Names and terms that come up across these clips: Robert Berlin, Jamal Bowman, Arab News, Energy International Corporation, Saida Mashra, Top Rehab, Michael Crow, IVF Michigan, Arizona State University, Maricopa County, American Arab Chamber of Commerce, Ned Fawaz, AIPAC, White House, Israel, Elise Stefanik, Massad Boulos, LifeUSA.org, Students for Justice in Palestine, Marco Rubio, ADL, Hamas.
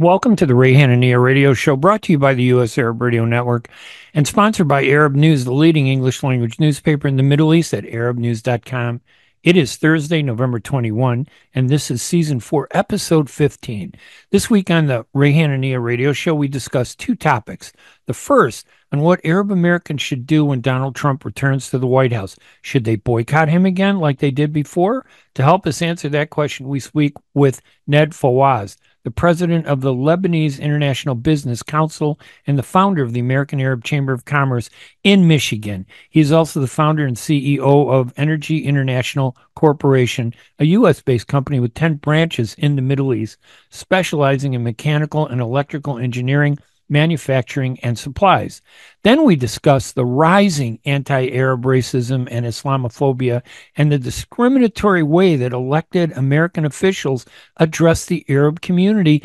Welcome to the Ray Hanania Radio Show, brought to you by the U.S. Arab Radio Network and sponsored by Arab News, the leading English-language newspaper in the Middle East at arabnews.com. It is Thursday, November 21, and this is Season 4, Episode 15. This week on the Ray Hanania Radio Show, we discuss two topics. The first, on what Arab Americans should do when Donald Trump returns to the White House. Should they boycott him again like they did before? To help us answer that question, we speak with Ned Fawaz, the president of the Lebanese International Business Council and the founder of the American Arab Chamber of Commerce in Michigan. He is also the founder and CEO of Energy International Corporation, a U.S.-based company with 10 branches in the Middle East, specializing in mechanical and electrical engineering, manufacturing, and supplies. Then we discuss the rising anti-Arab racism and Islamophobia and the discriminatory way that elected American officials address the Arab community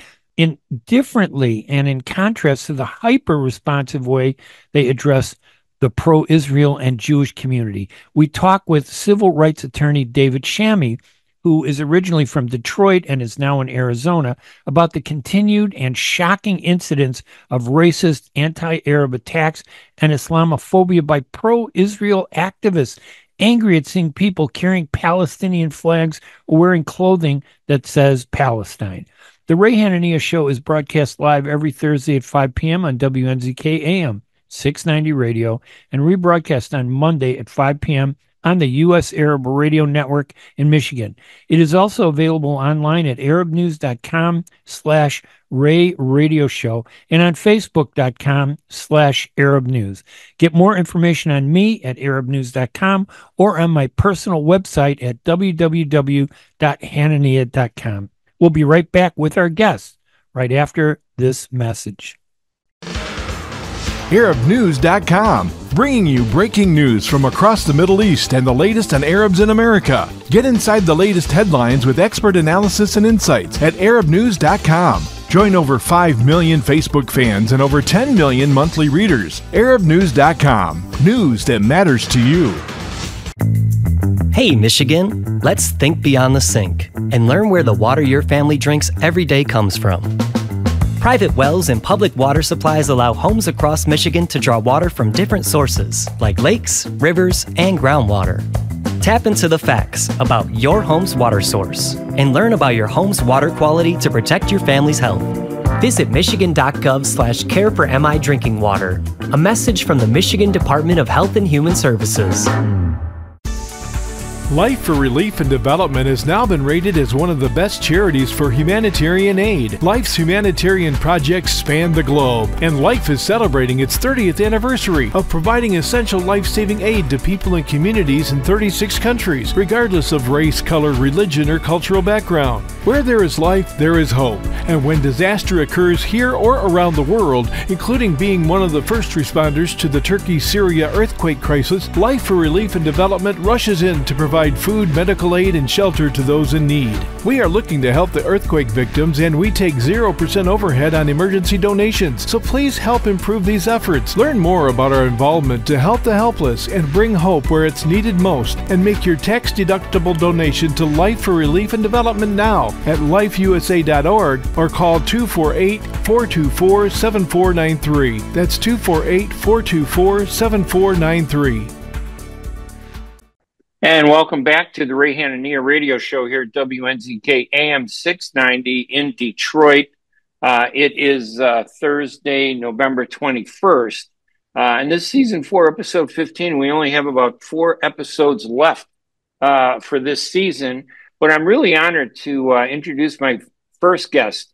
differently and in contrast to the hyper-responsive way they address the pro-Israel and Jewish community. We talk with civil rights attorney David Chami, who is originally from Detroit and is now in Arizona, about the continued and shocking incidents of racist anti-Arab attacks and Islamophobia by pro-Israel activists, angry at seeing people carrying Palestinian flags or wearing clothing that says Palestine. The Ray Hanania Show is broadcast live every Thursday at 5 p.m. on WNZK AM 690 Radio and rebroadcast on Monday at 5 p.m. on the U.S. Arab Radio Network in Michigan. It is also available online at arabnews.com/Ray Radio Show and on facebook.com/Arab News. Get more information on me at arabnews.com or on my personal website at www.hanania.com. We'll be right back with our guests right after this message. ArabNews.com, bringing you breaking news from across the Middle East and the latest on Arabs in America. Get inside the latest headlines with expert analysis and insights at ArabNews.com. Join over 5 million Facebook fans and over 10 million monthly readers. ArabNews.com, news that matters to you. Hey, Michigan, let's think beyond the sink and learn where the water your family drinks every day comes from. Private wells and public water supplies allow homes across Michigan to draw water from different sources, like lakes, rivers, and groundwater. Tap into the facts about your home's water source and learn about your home's water quality to protect your family's health. Visit michigan.gov/care for MI drinking water. A message from the Michigan Department of Health and Human Services. Life for Relief and Development has now been rated as one of the best charities for humanitarian aid. Life's humanitarian projects span the globe, and Life is celebrating its 30th anniversary of providing essential life-saving aid to people and communities in 36 countries, regardless of race, color, religion, or cultural background. Where there is life, there is hope. And when disaster occurs here or around the world, including being one of the first responders to the Turkey-Syria earthquake crisis, Life for Relief and Development rushes in to provide food, medical aid, and shelter to those in need. We are looking to help the earthquake victims, and we take 0% overhead on emergency donations, so please help improve these efforts. Learn more about our involvement to help the helpless and bring hope where it's needed most, and make your tax-deductible donation to Life for Relief and Development now at LifeUSA.org or call 248-424-7493. That's 248-424-7493. And welcome back to the Ray Hanania Radio Show here at WNZK AM 690 in Detroit. It is Thursday, November 21st. And this season 4, episode 15, we only have about 4 episodes left for this season. But I'm really honored to introduce my first guest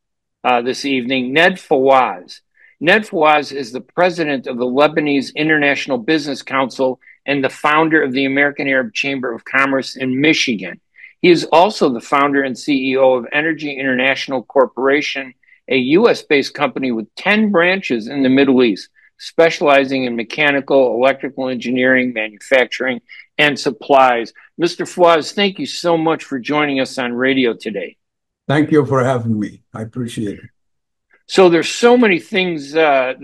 this evening, Ned Fawaz. Ned Fawaz is the president of the Lebanese International Business Council and the founder of the American Arab Chamber of Commerce in Michigan. He is also the founder and CEO of Energy International Corporation, a U.S.-based company with 10 branches in the Middle East, specializing in mechanical, electrical engineering, manufacturing, and supplies. Mr. Fawaz, thank you so much for joining us on radio today. Thank you for having me. I appreciate it. So there's so many things that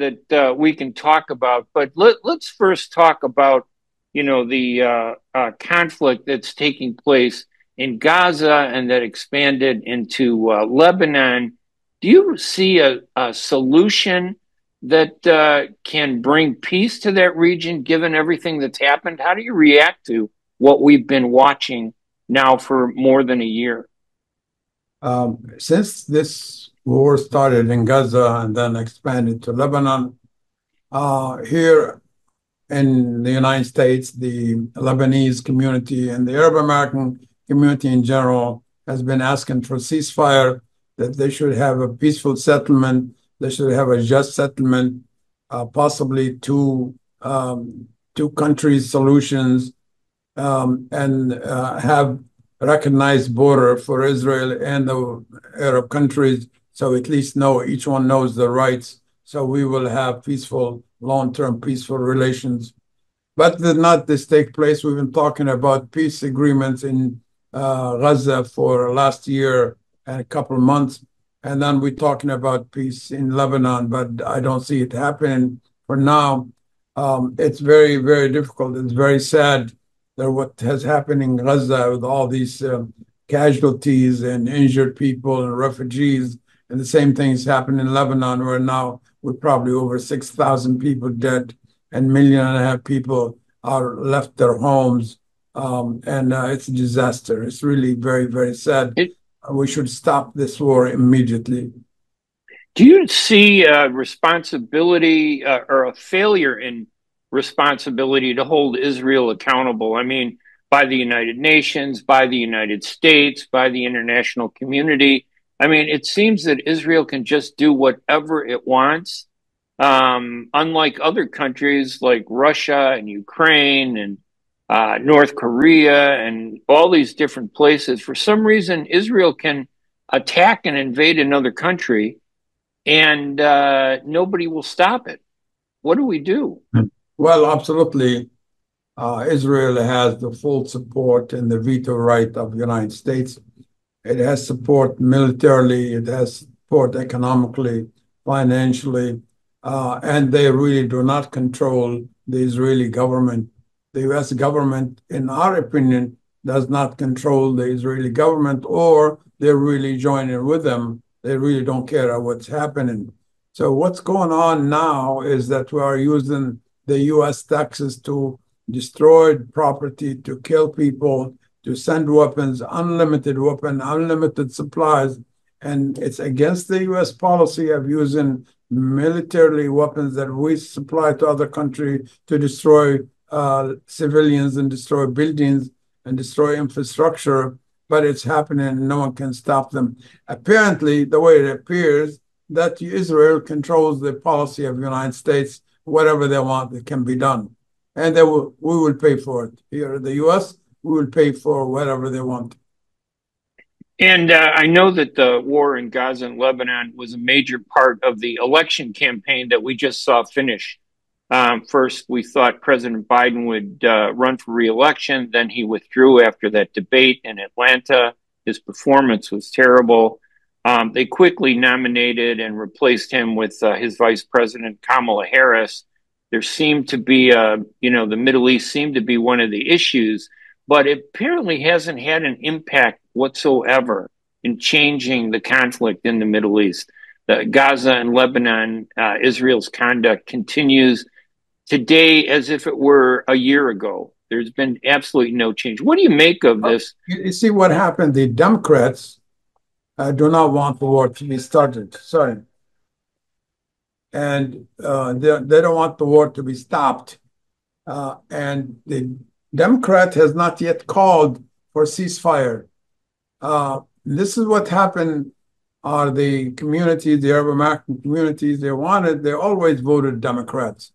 we can talk about, but let's first talk about the conflict that's taking place in Gaza and that expanded into Lebanon Do you see a solution that can bring peace to that region, given everything that's happened? How do you react to what we've been watching now for more than a year? Since this war started in Gaza and then expanded to Lebanon, here in the United States, the Lebanese community and the Arab American community in general has been asking for a ceasefire, that they should have a peaceful settlement, they should have a just settlement, possibly two countries solutions, and have recognized border for Israel and the Arab countries, so at least each one knows their rights, so we will have peaceful, long-term peaceful relations. But did not this take place? We've been talking about peace agreements in Gaza for last year and a couple of months, and then we're talking about peace in Lebanon, but I don't see it happening for now. It's very, very difficult. It's very sad that what has happened in Gaza with all these casualties and injured people and refugees, and the same things happened in Lebanon, where now we're probably over 6,000 people dead and 1.5 million people are left their homes. It's a disaster. It's really very, very sad. We should stop this war immediately. Do you see responsibility or a failure in responsibility to hold Israel accountable? I mean, by the United Nations, by the United States, by the international community. I mean, it seems that Israel can just do whatever it wants, unlike other countries like Russia and Ukraine and North Korea and all these different places. For some reason, Israel can attack and invade another country, and nobody will stop it. What do we do? Well, absolutely. Israel has the full support and the veto right of the United States. It has support militarily. It has support economically, financially, and they really do not control the Israeli government. The U.S. government, in our opinion, does not control the Israeli government, or they're really joining with them. They really don't care what's happening. So what's going on now is that we are using the U.S. taxes to destroy property, to kill people, to send weapons, unlimited supplies. And it's against the U.S. policy of using militarily weapons that we supply to other countries to destroy civilians and destroy buildings and destroy infrastructure, but it's happening and no one can stop them. Apparently, the way it appears, that Israel controls the policy of the United States. Whatever they want, it can be done. And we will pay for it. Here in the U.S., we will pay for whatever they want. And I know that the war in Gaza and Lebanon was a major part of the election campaign that we just saw finish. First, we thought President Biden would run for re-election. Then he withdrew after that debate in Atlanta. His performance was terrible. They quickly nominated and replaced him with his vice president, Kamala Harris. There seemed to be, the Middle East seemed to be one of the issues, but it apparently hasn't had an impact whatsoever in changing the conflict in the Middle East. Gaza and Lebanon, Israel's conduct continues today as if it were a year ago. There's been absolutely no change. What do you make of this? You see what happened. The Democrats do not want the war to be started. Sorry. And they don't want the war to be stopped. And the Democrat has not yet called for ceasefire. This is what happened. Are the communities, the Arab American communities, they always voted Democrats.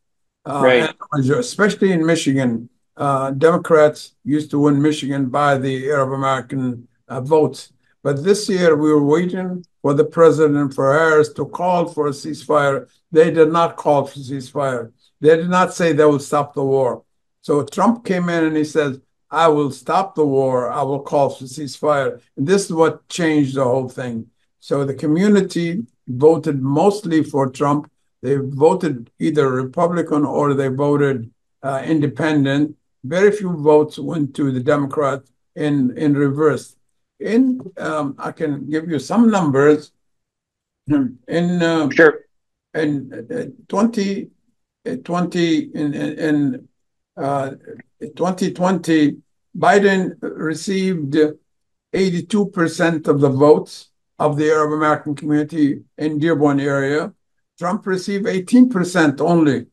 Right. Especially in Michigan. Democrats used to win Michigan by the Arab American votes. But this year we were waiting for the president, for Harris, to call for a ceasefire. They did not call for ceasefire. They did not say they will stop the war. So Trump came in and he says, I will stop the war. I will call for ceasefire. And this is what changed the whole thing. So the community voted mostly for Trump. They voted either Republican or they voted independent. Very few votes went to the Democrats in reverse. I can give you some numbers. In 2020, Biden received 82% of the votes of the Arab American community in Dearborn area. Trump received 18% only.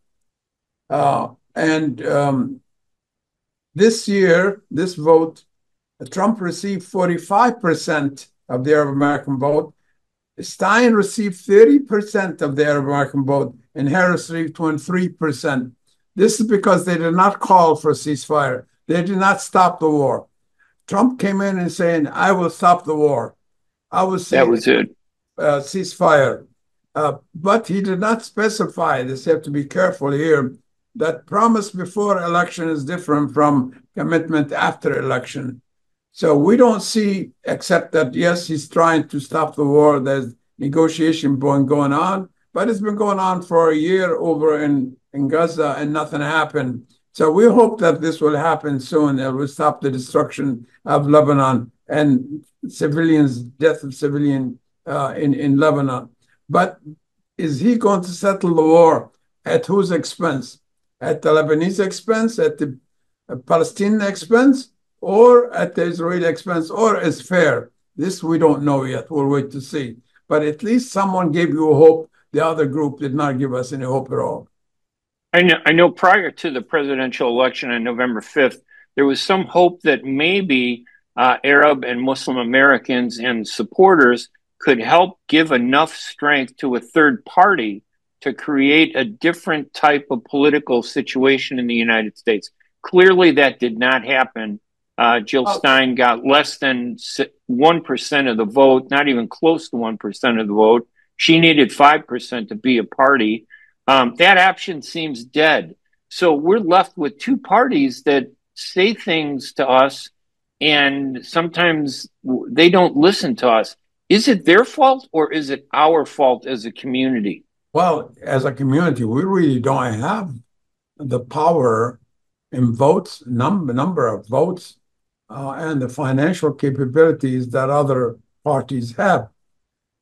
This year, this vote, Trump received 45% of the Arab American vote. Stein received 30% of the Arab American vote, and Harris received 23%. This is because they did not call for a ceasefire. They did not stop the war. Trump came in and saying, I will stop the war. I will say ceasefire. But he did not specify, this you have to be careful here, that promise before election is different from commitment after election. So we don't see, except that, yes, he's trying to stop the war. There's negotiation going on, but it's been going on for a year over in Gaza and nothing happened. So we hope that this will happen soon. It will stop the destruction of Lebanon and civilians, death of civilian in Lebanon. But is he going to settle the war at whose expense? At the Lebanese expense, at the Palestinian expense, or at the Israeli expense, or is fair? This we don't know yet. We'll wait to see. But at least someone gave you hope. The other group did not give us any hope at all. I know prior to the presidential election on November 5th, there was some hope that maybe Arab and Muslim Americans and supporters could help give enough strength to a third party to create a different type of political situation in the United States. Clearly, that did not happen. Jill Stein got less than 1% of the vote, not even close to 1% of the vote. She needed 5% to be a party. That option seems dead. So we're left with two parties that say things to us, and sometimes they don't listen to us. Is it their fault, or is it our fault as a community? Well, as a community, we really don't have the power in votes, number of votes, and the financial capabilities that other parties have.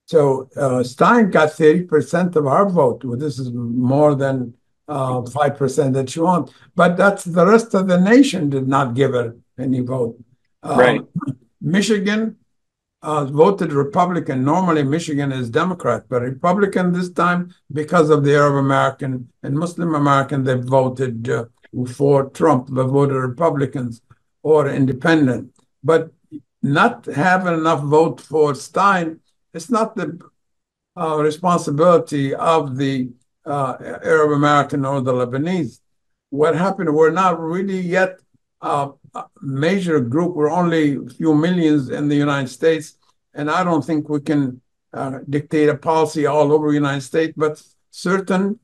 So Stein got 30% of our vote. Well, this is more than 5% that she wants. But that's the rest of the nation did not give her any vote. Right. Michigan voted Republican. Normally, Michigan is Democrat, but Republican this time, because of the Arab American and Muslim American, they voted for Trump. They voted Republicans or independent, but not having enough vote for Stein. It's not the responsibility of the Arab American or the Lebanese. What happened, we're not really yet a major group. We're only a few millions in the United States, and I don't think we can dictate a policy all over the United States, but certain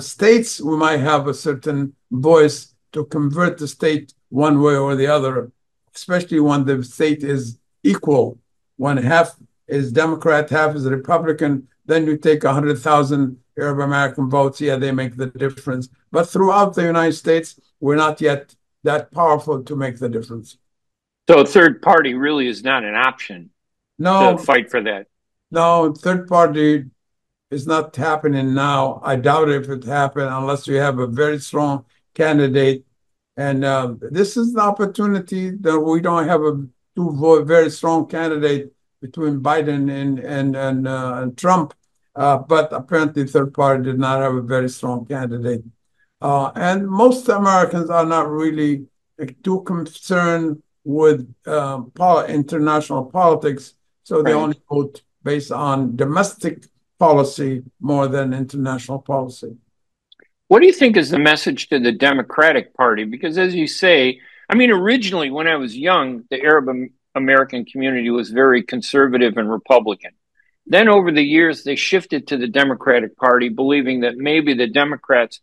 states, we might have a certain voice to convert the state one way or the other, especially when the state is equal, when half is Democrat, half is Republican, then you take 100,000 Arab American votes. Yeah, they make the difference. But throughout the United States, we're not yet that powerful to make the difference. So a third party really is not an option to fight for that? No, third party is not happening now. I doubt if it happened unless you have a very strong candidate. And this is an opportunity that we don't have a very strong candidate between Biden and Trump, but apparently third party did not have a very strong candidate. And most Americans are not really too concerned with international politics, so they only vote based on domestic policy more than international policy. What do you think is the message to the Democratic Party? Because as you say, I mean, originally when I was young, the Arab American community was very conservative and Republican. Then over the years, they shifted to the Democratic Party, believing that maybe the Democrats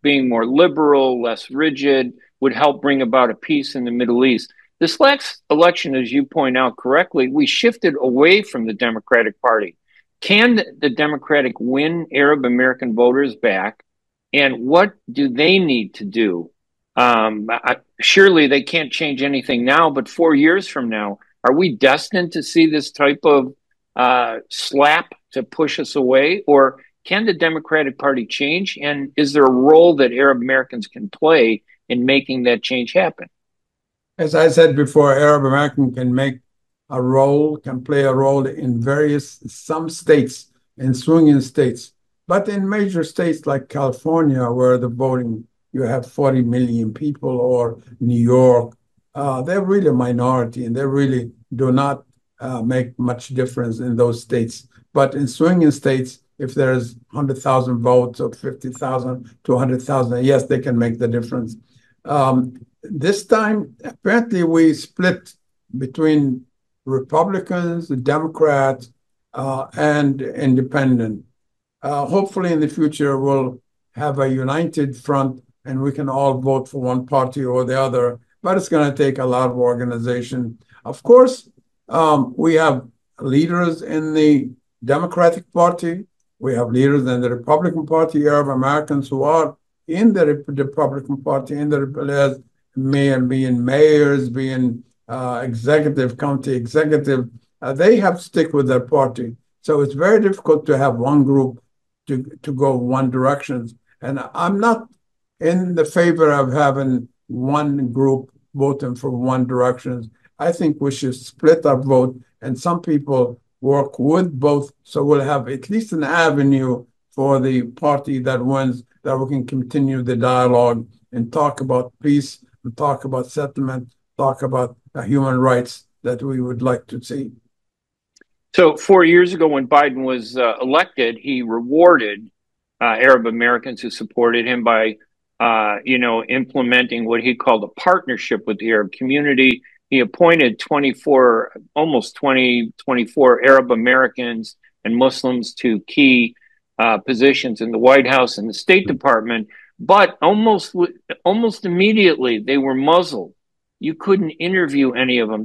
being more liberal, less rigid, would help bring about a peace in the Middle East. This last election, as you point out correctly, we shifted away from the Democratic Party. Can the Democratic win Arab American voters back? And what do they need to do? Surely they can't change anything now, but 4 years from now, are we destined to see this type of slap to push us away? Or can the Democratic Party change? And is there a role that Arab Americans can play in making that change happen? As I said before, Arab American can play a role in some states, in swinging states, but in major states like California, where the voting, you have 40 million people, or New York, they're really a minority and they really do not make much difference in those states. But in swinging states, if there's 100,000 votes or 50,000 to 100,000, yes, they can make the difference. This time, apparently, we split between Republicans, Democrats, and independent. Hopefully, in the future, we'll have a united front and we can all vote for one party or the other. But it's going to take a lot of organization. Of course, we have leaders in the Democratic Party. We have leaders in the Republican Party, Arab Americans who are in the Republican Party, in the being mayors, being executive, county executive. They have to stick with their party. So it's very difficult to have one group to go one direction. And I'm not in the favor of having one group voting for one direction. I think we should split our vote, and some people work with both, so we'll have at least an avenue for the party that wins, that we can continue the dialogue and talk about peace, and talk about settlement, talk about the human rights that we would like to see. So 4 years ago when Biden was elected, he rewarded Arab Americans who supported him by implementing what he called a partnership with the Arab community. He appointed 24 Arab Americans and Muslims to key positions in the White House and the State Department, but almost immediately they were muzzled. You couldn't interview any of them.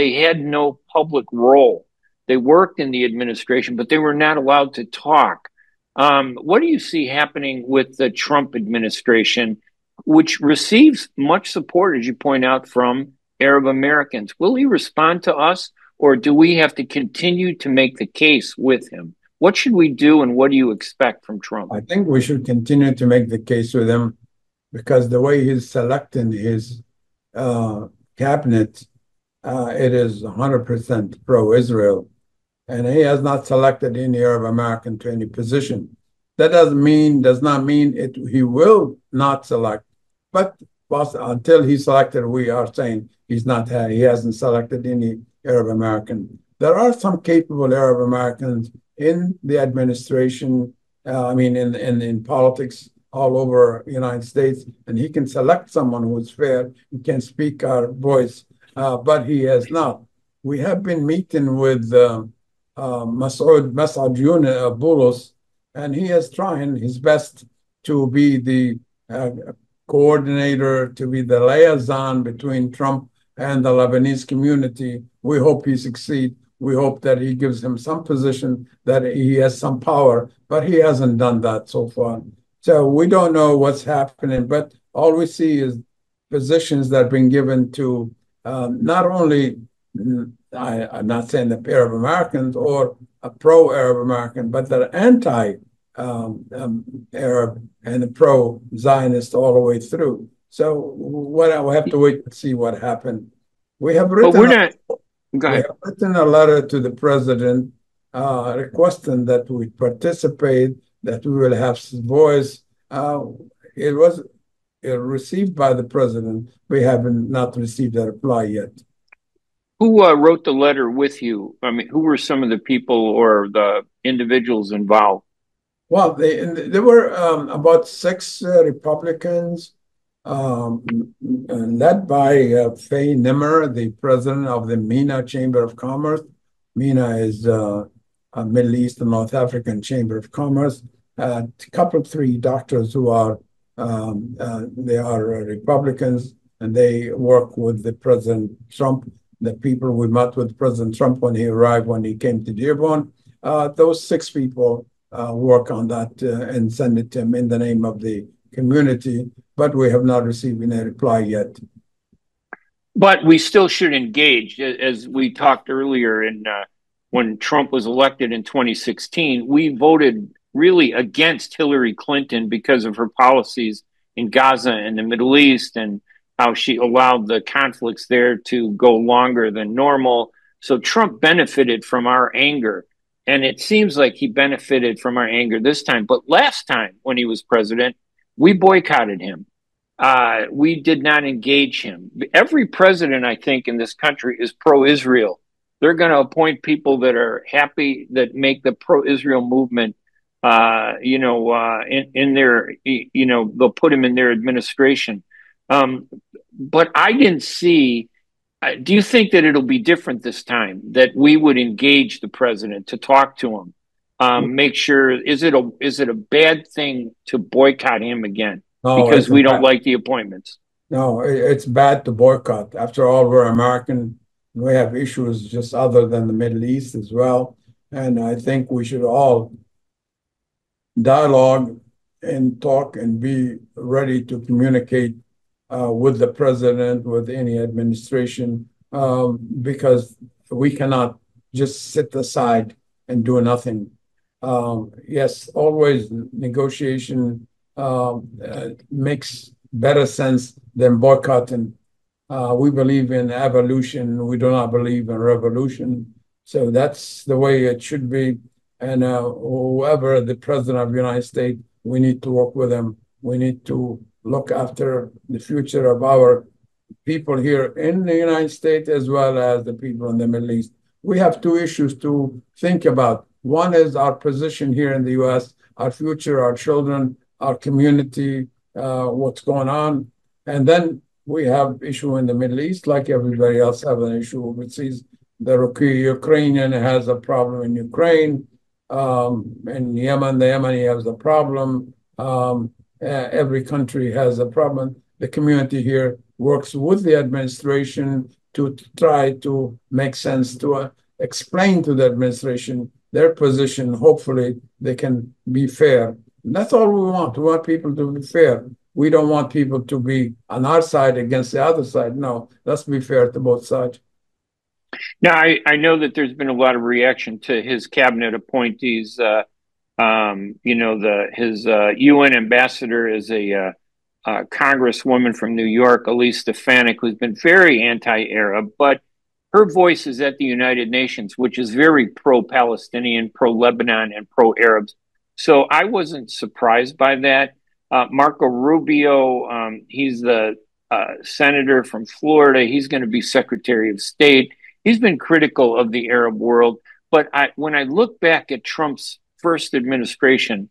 They had no public role. They worked in the administration, but they were not allowed to talk. What do you see happening with the Trump administration, which receives much support, as you point out, from Arab Americans? Will he respond to us, or do we have to continue to make the case with him? What should we do, and what do you expect from Trump? I think we should continue to make the case with him, because the way he's selecting his cabinet, it is 100% pro-Israel, and he has not selected any Arab American to any position. That does not mean he will not select, but until he's selected, we are saying he hasn't selected any Arab American. There are some capable Arab Americans in the administration, in politics all over the United States, and he can select someone who's fair and can speak our voice, but he has not. We have been meeting with Massad Boulos, and he is trying his best to be the coordinator, to be the liaison between Trump and the Lebanese community. We hope he succeeds. We hope that he gives him some position, that he has some power, but he hasn't done that so far. So we don't know what's happening, but all we see is positions that have been given to not only, I'm not saying the Arab Americans or a pro-Arab American, but they're anti-Arab and the pro-Zionist all the way through. So we'll have to wait and see what happens. We have written a letter to the president requesting that we participate, that we will have voice. It was received by the president. We have not received a reply yet. Who wrote the letter with you? I mean, who were some of the people or the individuals involved? Well, there were about six Republicans, led by Faye Nimmer, the president of the MENA Chamber of Commerce. MENA is a Middle East and North African Chamber of Commerce. Three doctors who are they are Republicans, and they work with the President Trump. The people we met with President Trump when he came to Dearborn. Those six people work on that and send it to him in the name of the community, but we have not received any reply yet. But we still should engage, as we talked earlier in when Trump was elected in 2016, we voted really against Hillary Clinton because of her policies in Gaza and the Middle East, and how she allowed the conflicts there to go longer than normal. So Trump benefited from our anger. And it seems like he benefited from our anger this time. But last time when he was president, we boycotted him. We did not engage him. Every president, I think, in this country is pro-Israel. They're going to appoint people that are happy, that make the pro-Israel movement, in their, they'll put him in their administration. But I didn't see, do you think that it'll be different this time, that we would engage the president to talk to him, make sure, is it a bad thing to boycott him again? No, because we don't like the appointments. No, it's bad to boycott. After all, we're American. We have issues just other than the Middle East as well. And I think we should all dialogue and talk and be ready to communicate with the president, with any administration, because we cannot just sit aside and do nothing. Yes, always negotiation makes better sense than boycotting. We believe in evolution. We do not believe in revolution. So that's the way it should be. And whoever the president of the United States, we need to work with them. We need to look after the future of our people here in the United States as well as the people in the Middle East. We have two issues to think about. One is our position here in the U.S., our future, our children, our community, what's going on. And then we have issue in the Middle East, like everybody else have an issue overseas. The Ukrainian has a problem in Ukraine. In Yemen, the Yemeni has a problem. Every country has a problem. The community here works with the administration to try to make sense, to explain to the administration their position. Hopefully, they can be fair. And that's all we want. We want people to be fair. We don't want people to be on our side against the other side. No, let's be fair to both sides. Now, I know that there's been a lot of reaction to his cabinet appointees. His UN ambassador is a congresswoman from New York, Elise Stefanik, who's been very anti-Arab, but her voice is at the United Nations, which is very pro-Palestinian, pro-Lebanon, and pro-Arabs. So I wasn't surprised by that. Marco Rubio, he's the senator from Florida. He's going to be Secretary of State. He's been critical of the Arab world. But when I look back at Trump's first administration,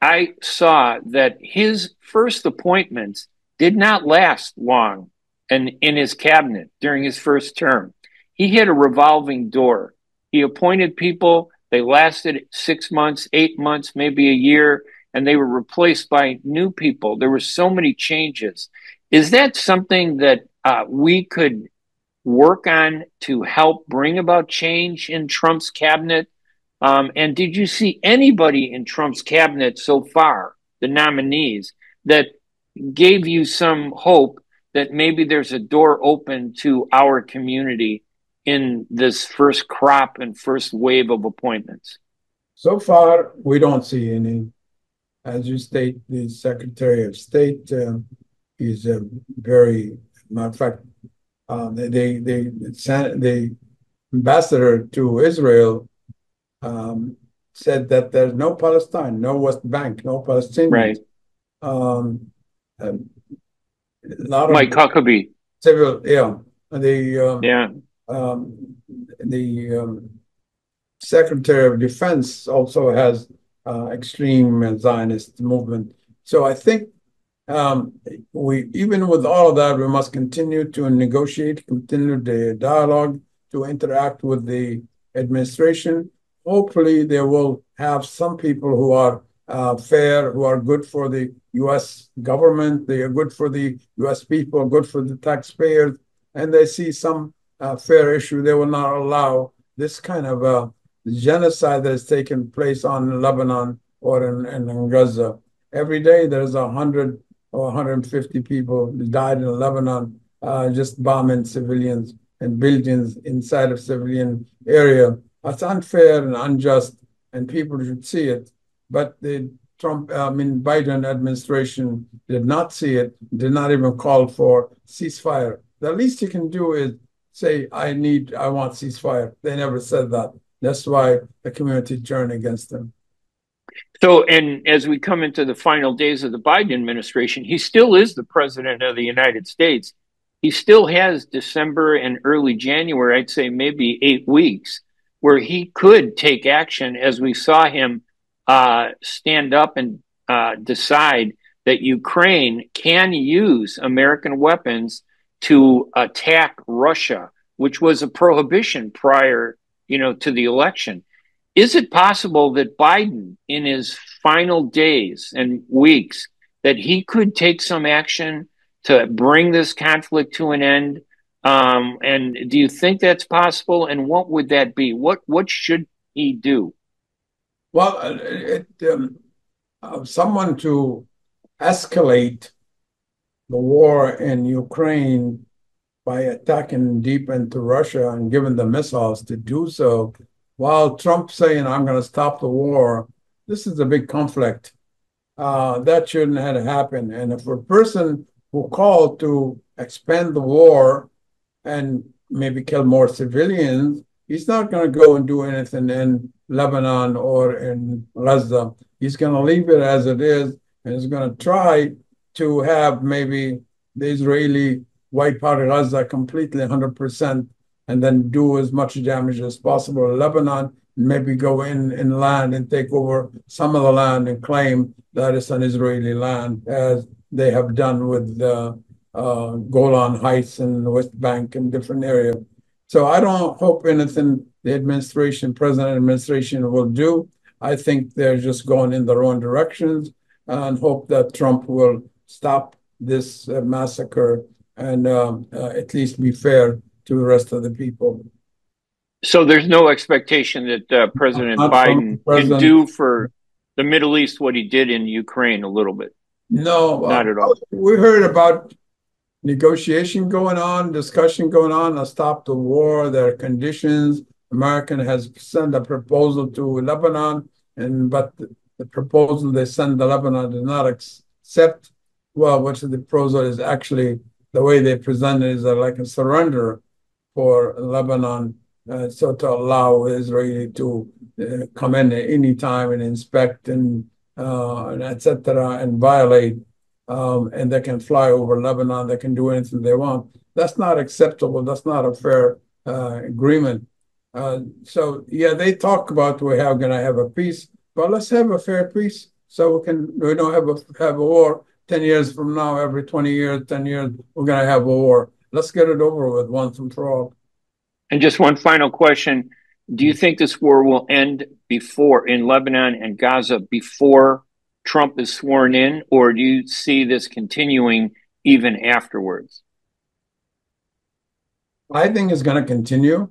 I saw that his first appointments did not last long in his cabinet during his first term. He hit a revolving door. He appointed people. They lasted 6 months, 8 months, maybe a year, and they were replaced by new people. There were so many changes. Is that something that we could work on to help bring about change in Trump's cabinet? And did you see anybody in Trump's cabinet so far, the nominees, that gave you some hope that maybe there's a door open to our community in this first crop and first wave of appointments? So far, we don't see any. As you state, the Secretary of State is a very, matter of fact, the ambassador to Israel said that there's no Palestine, no West Bank, no Palestinians. Right. Mike Huckabee. Several, yeah. The Secretary of Defense also has extreme Zionist movement. So I think we, even with all of that, we must continue to negotiate, continue the dialogue, to interact with the administration. Hopefully, they will have some people who are fair, who are good for the U.S. government, they are good for the U.S. people, good for the taxpayers, and they see some fair issue. They will not allow this kind of genocide that has taken place on Lebanon or in Gaza. Every day, there's 100 or 150 people died in Lebanon, just bombing civilians and buildings inside of civilian area. That's unfair and unjust, and people should see it. But the Biden administration did not see it, did not even call for ceasefire. The least you can do is say, I want ceasefire. They never said that. That's why the community turned against them. So, and as we come into the final days of the Biden administration, he still is the president of the United States. He still has December and early January, I'd say maybe 8 weeks, where he could take action, as we saw him stand up and decide that Ukraine can use American weapons to attack Russia, which was a prohibition prior, to the election. Is it possible that Biden, in his final days and weeks, that he could take some action to bring this conflict to an end? And do you think that's possible? And what would that be? What should he do? Well, someone to escalate the war in Ukraine by attacking deep into Russia and giving the missiles to do so, while Trump saying, I'm going to stop the war, this is a big conflict. That shouldn't have happened. And if a person who called to expand the war and maybe kill more civilians, he's not going to go and do anything in Lebanon or in Gaza. He's going to leave it as it is, and he's going to try to have maybe the Israeli wipe out Gaza completely, 100%, and then do as much damage as possible in Lebanon, and maybe go in land and take over some of the land and claim that it's an Israeli land, as they have done with Golan Heights and the West Bank and different areas. So I don't hope anything the administration, president administration, will do. I think they're just going in their own directions and hope that Trump will stop this massacre and at least be fair to the rest of the people. So there's no expectation that President Biden can do for the Middle East what he did in Ukraine a little bit. No, not at all. We heard about negotiation going on, discussion going on to stop the war. There are conditions. American has sent a proposal to Lebanon, but the proposal they send to Lebanon did not accept. Well, which the proposal is actually, the way they present it is like a surrender for Lebanon, so to allow Israel to come in at any time and inspect and etc. and violate, and they can fly over Lebanon, they can do anything they want. That's not acceptable. That's not a fair agreement. So yeah, they talk about we're going to have a peace, but let's have a fair peace so we don't have a war 10 years from now. Every 20 years, 10 years, we're going to have a war. Let's get it over with once and for all. And just one final question. Do you think this war will end in Lebanon and Gaza before Trump is sworn in, or do you see this continuing even afterwards? I think it's going to continue,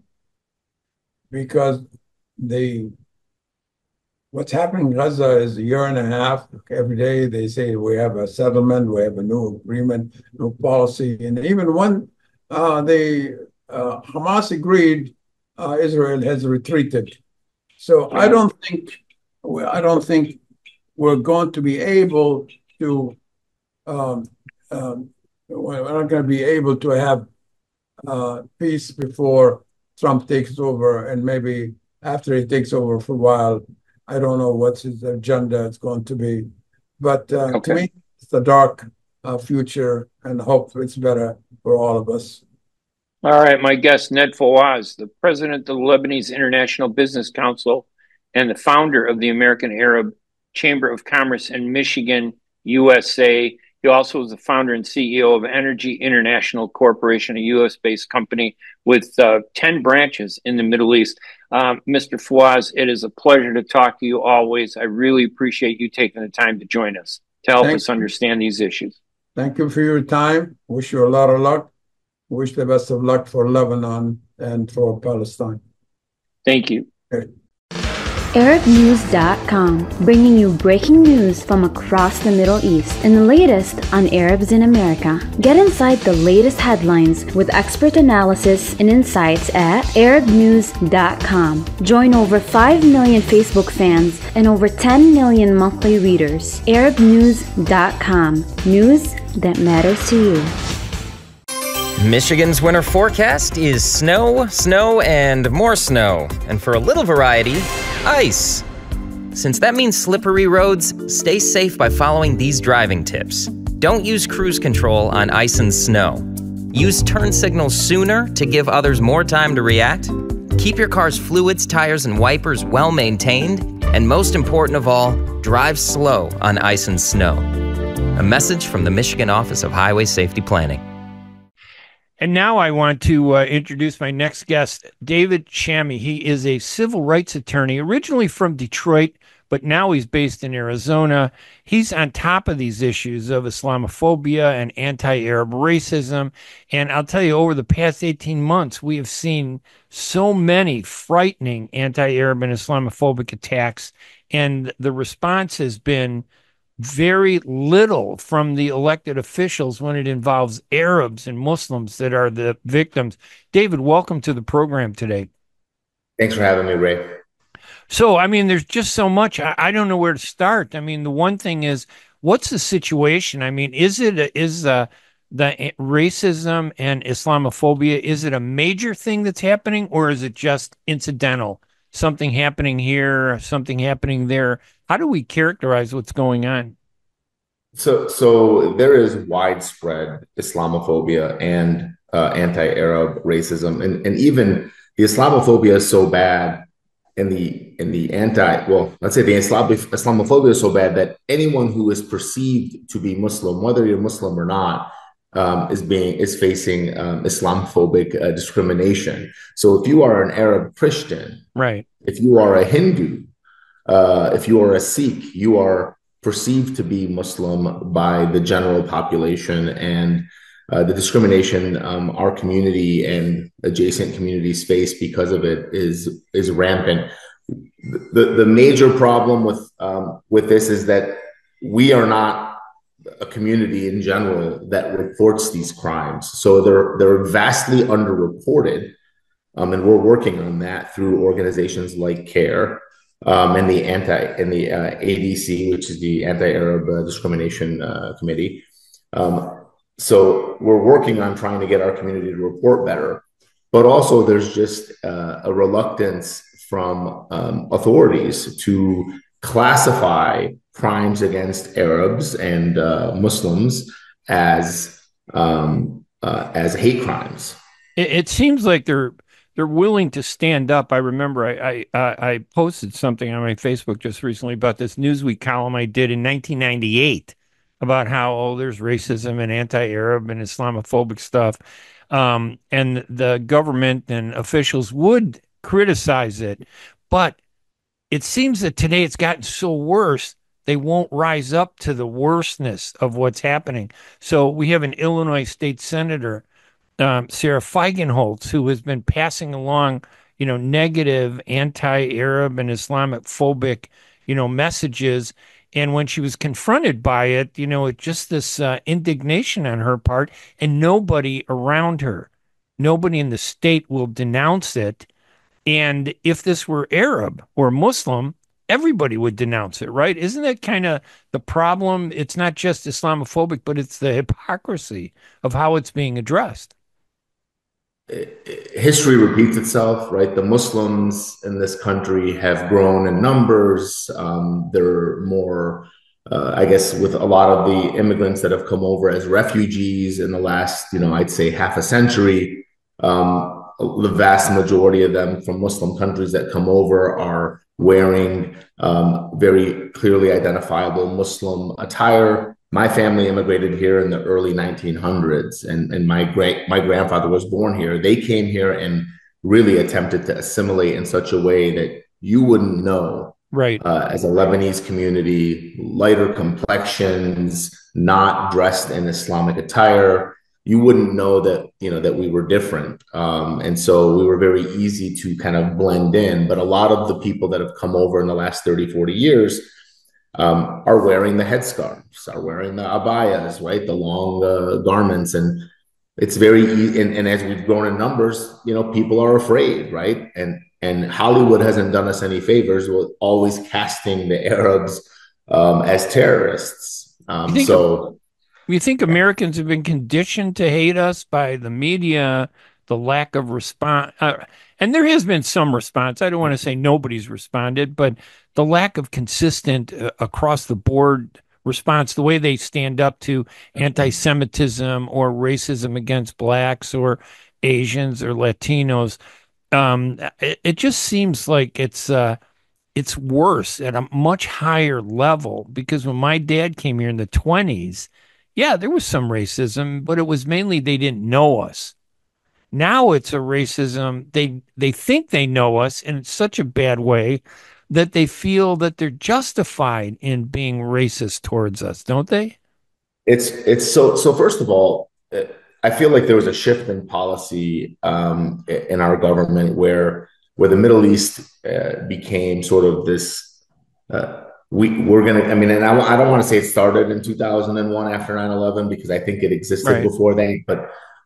because what's happening in Gaza is a year and a half. Every day they say we have a settlement, we have a new agreement, new policy. And even when Hamas agreed, Israel has retreated. So I don't think we're going to be able to. We're not going to be able to have peace before Trump takes over, and maybe after he takes over for a while. I don't know what his agenda is going to be, but to me, it's a dark future, and hope it's better for all of us. All right, my guest, Ned Fawaz, the president of the Lebanese International Business Council and the founder of the American Arab Chamber of Commerce in Michigan, USA. He also is the founder and CEO of Energy International Corporation, a U.S.-based company with 10 branches in the Middle East. Mr. Fawaz, it is a pleasure to talk to you always. I really appreciate you taking the time to join us to help us understand these issues. Thank you for your time. Wish you a lot of luck. Wish the best of luck for Lebanon and for Palestine. Thank you. Okay. ArabNews.com, bringing you breaking news from across the Middle East and the latest on Arabs in America. Get inside the latest headlines with expert analysis and insights at ArabNews.com. Join over 5 million Facebook fans and over 10 million monthly readers. ArabNews.com, news that matters to you. Michigan's winter forecast is snow, snow, and more snow. And for a little variety, ice. Since that means slippery roads, stay safe by following these driving tips. Don't use cruise control on ice and snow. Use turn signals sooner to give others more time to react. Keep your car's fluids, tires, and wipers well maintained. And most important of all, drive slow on ice and snow. A message from the Michigan Office of Highway Safety Planning. And now I want to introduce my next guest, David Chami. He is a civil rights attorney, originally from Detroit, but now he's based in Arizona. He's on top of these issues of Islamophobia and anti-Arab racism. And I'll tell you, over the past 18 months, we have seen so many frightening anti-Arab and Islamophobic attacks. And the response has been very little from the elected officials when it involves Arabs and Muslims that are the victims. David, welcome to the program today. Thanks for having me, Ray. So, I mean, there's just so much. I don't know where to start. I mean, the one thing is, what's the situation? I mean, is the racism and Islamophobia, is it a major thing that's happening, or is it just incidental? Something happening here, something happening there. How do we characterize what's going on? So there is widespread Islamophobia and anti-Arab racism, and even the Islamophobia is so bad, and the Islamophobia is so bad that anyone who is perceived to be Muslim, whether you're Muslim or not, is facing Islamophobic discrimination. So if you are an Arab Christian, right? If you are a Hindu, if you are a Sikh, you are perceived to be Muslim by the general population, and the discrimination our community and adjacent communities face because of it is rampant. The major problem with this is that we are not a community in general that reports these crimes. So they're vastly underreported. And we're working on that through organizations like CARE and the ADC, which is the Anti-Arab Discrimination Committee. So we're working on trying to get our community to report better, but also there's just a reluctance from authorities to classify crimes against Arabs and Muslims as hate crimes. It seems like they're willing to stand up. I remember I posted something on my Facebook just recently about this Newsweek column I did in 1998 about how there's racism and anti-Arab and Islamophobic stuff, and the government and officials would criticize it, but it seems that today it's gotten so worse, they won't rise up to the worstness of what's happening. So we have an Illinois state senator, Sarah Feigenholz, who has been passing along, negative anti-Arab and Islamophobic, messages. And when she was confronted by it, it's just this indignation on her part, and nobody around her, nobody in the state will denounce it. And if this were Arab or Muslim, everybody would denounce it, right? Isn't that kind of the problem? It's not just Islamophobic, but it's the hypocrisy of how it's being addressed. History repeats itself, right? The Muslims in this country have grown in numbers. They're more, with a lot of the immigrants that have come over as refugees in the last, I'd say half a century, the vast majority of them from Muslim countries that come over are wearing very clearly identifiable Muslim attire. My family immigrated here in the early 1900s, and my grandfather was born here. They came here and really attempted to assimilate in such a way that you wouldn't know. Right. As a Lebanese community, lighter complexions, not dressed in Islamic attire. you wouldn't know that, you know, that we were different. And so we were very easy to kind of blend in. But a lot of the people that have come over in the last 30, 40 years are wearing the headscarves, are wearing the abayas, right? The long garments. And it's very easy. And as we've grown in numbers, you know, people are afraid, right? And Hollywood hasn't done us any favors with always casting the Arabs as terrorists. We think Americans have been conditioned to hate us by the media, the lack of response. And there has been some response. I don't want to say nobody's responded, but the lack of consistent across the board response, the way they stand up to anti-Semitism or racism against blacks or Asians or Latinos. It just seems like it's worse at a much higher level, because when my dad came here in the 1920s, yeah, there was some racism, but it was mainly they didn't know us. Now it's a racism. They think they know us in such a bad way that they feel that they're justified in being racist towards us, don't they? It's so first of all, I feel like there was a shift in policy in our government where the Middle East became sort of this I don't want to say it started in 2001 after 9/11, because I think it existed before that,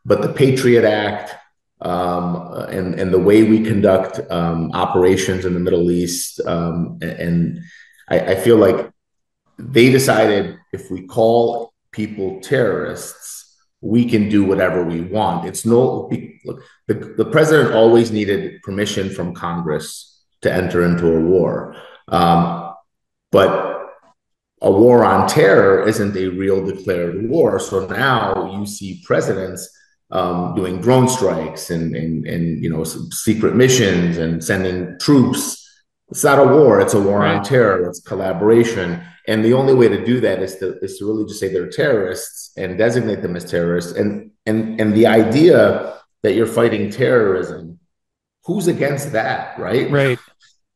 but the Patriot Act and the way we conduct operations in the Middle East, and I feel like they decided if we call people terrorists, we can do whatever we want. The president always needed permission from Congress to enter into a war. But a war on terror isn't a real declared war. So now you see presidents doing drone strikes and you know, secret missions and sending troops. It's not a war. It's a war on terror. It's collaboration. And the only way to do that is to really just say they're terrorists and designate them as terrorists. And the idea that you're fighting terrorism, who's against that, right? Right.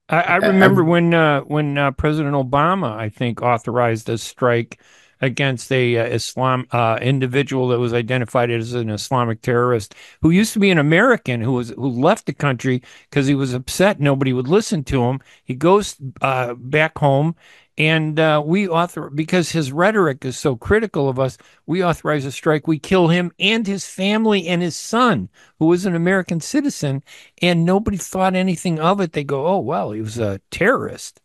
I remember when President Obama, I think, authorized a strike against a Islam individual that was identified as an Islamic terrorist, who used to be an American who left the country because he was upset nobody would listen to him. He goes back home, and because his rhetoric is so critical of us, we authorize a strike. We kill him and his family and his son, who was an American citizen, and nobody thought anything of it. They go, oh, well, he was a terrorist.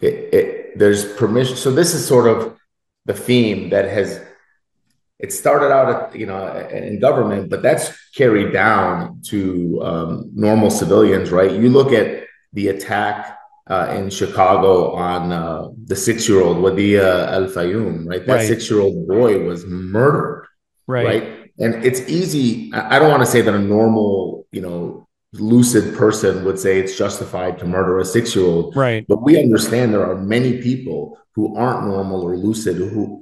There's permission. So this is sort of the theme that it started out, in government, but that's carried down to normal civilians, right? You look at the attack in Chicago on the 6-year-old Wadea Al-Fayoume, right? That 6-year-old boy was murdered, right? And it's easy. I don't want to say that a normal, lucid person would say it's justified to murder a 6-year-old, right? But we understand there are many people who aren't normal or lucid who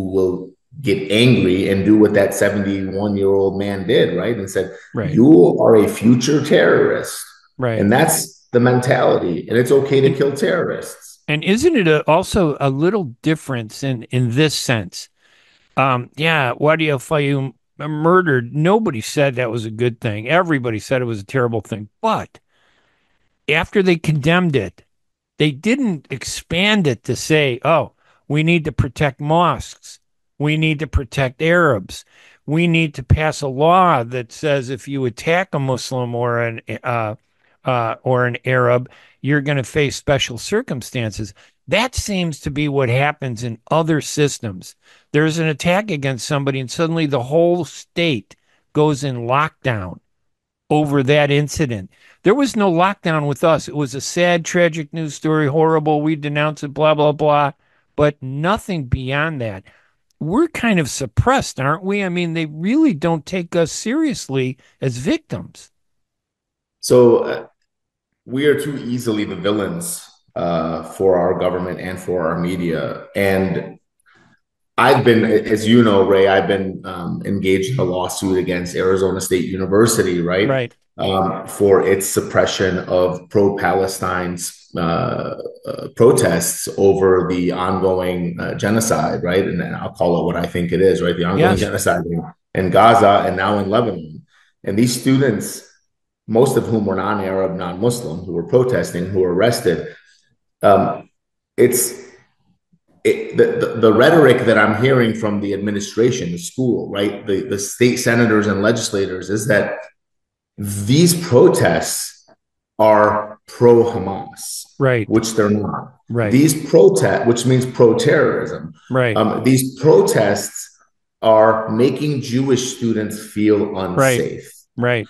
will get angry and do what that 71-year-old man did, right? And said, you are a future terrorist, right? And that's the mentality, and it's okay to kill terrorists. And isn't it also a little difference in this sense? Wadea Al-Fayoume murdered, nobody said that was a good thing. Everybody said it was a terrible thing. But after they condemned it, they didn't expand it to say, oh, we need to protect mosques. We need to protect Arabs. We need to pass a law that says if you attack a Muslim or an Arab, you're going to face special circumstances. That seems to be what happens in other systems. There's an attack against somebody, and suddenly the whole state goes in lockdown over that incident. There was no lockdown with us. It was a sad, tragic news story, horrible, we denounce it, blah, blah, blah, but nothing beyond that. We're kind of suppressed, aren't we? I mean, they really don't take us seriously as victims. So we are too easily the villains for our government and for our media. And I've been, as you know, Ray, I've been engaged in a lawsuit against Arizona State University, right? Right. For its suppression of pro-Palestine protests over the ongoing genocide, right? And I'll call it what I think it is, right? The ongoing genocide in in Gaza and now in Lebanon. And these students, most of whom were non-Arab, non-Muslim, who were protesting, who were arrested, the rhetoric that I'm hearing from the administration, the school, right, the state senators and legislators, is that these protests are pro-Hamas, right? Which they're not. Right. These protests, which means pro-terrorism, right? These protests are making Jewish students feel unsafe, right?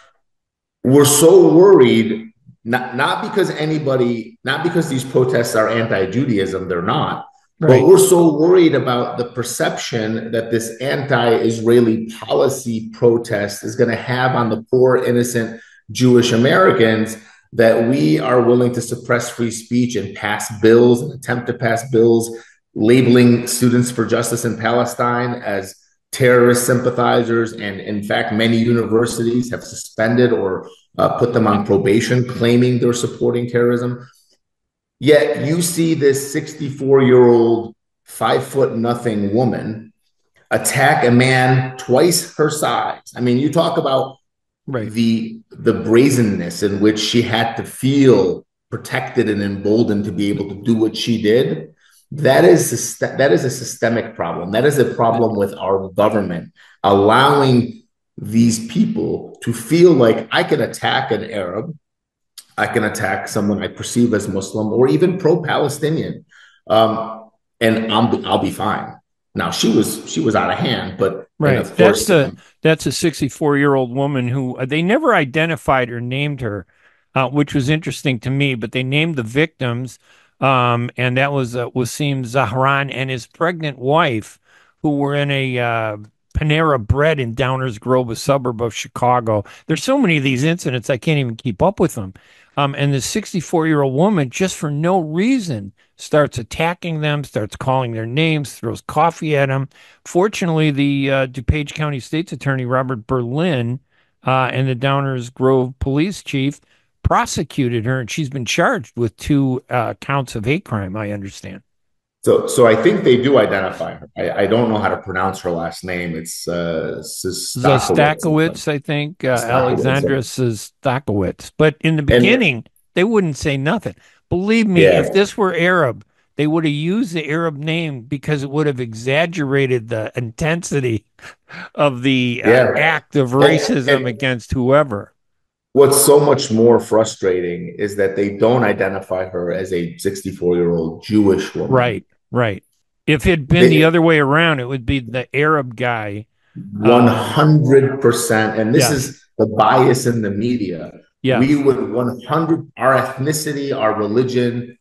We're so worried, not because anybody, not because these protests are anti-Judaism, they're not, right, but we're so worried about the perception that this anti-Israeli policy protest is going to have on the poor, innocent Jewish Americans that we are willing to suppress free speech and pass bills and attempt to pass bills labeling Students for Justice in Palestine as terrorist sympathizers, and in fact, many universities have suspended or put them on probation, claiming they're supporting terrorism. Yet you see this 64-year-old, 5-foot-nothing woman attack a man twice her size. I mean, you talk about the brazenness in which she had to feel protected and emboldened to be able to do what she did. That is a systemic problem. That is a problem with our government allowing these people to feel like I can attack an Arab, I can attack someone I perceive as Muslim or even pro-Palestinian, and I'll be fine. Now she was out of hand, but right. Of course, that's a 64-year-old woman who they never identified or named her, which was interesting to me. But they named the victims. And that was Wasim Zahran and his pregnant wife, who were in a Panera Bread in Downers Grove, a suburb of Chicago. There's so many of these incidents, I can't even keep up with them. And the 64-year-old woman, just for no reason, starts attacking them, starts calling their names, throws coffee at them. Fortunately, the DuPage County State's Attorney, Robert Berlin, and the Downers Grove police chief prosecuted her, and she's been charged with 2 counts of hate crime, I understand. So I think they do identify her. I don't know how to pronounce her last name. It's Zastakowicz, I think, Alexandra Zastakowicz. But in the beginning, they wouldn't say nothing. Believe me, if this were Arab, they would have used the Arab name because it would have exaggerated the intensity of the act of racism against whoever. What's so much more frustrating is that they don't identify her as a 64-year-old Jewish woman. Right. If it had been the other way around, it would be the Arab guy. 100%. And this is the bias in the media. Yeah. We would 100%, our ethnicity, our religion,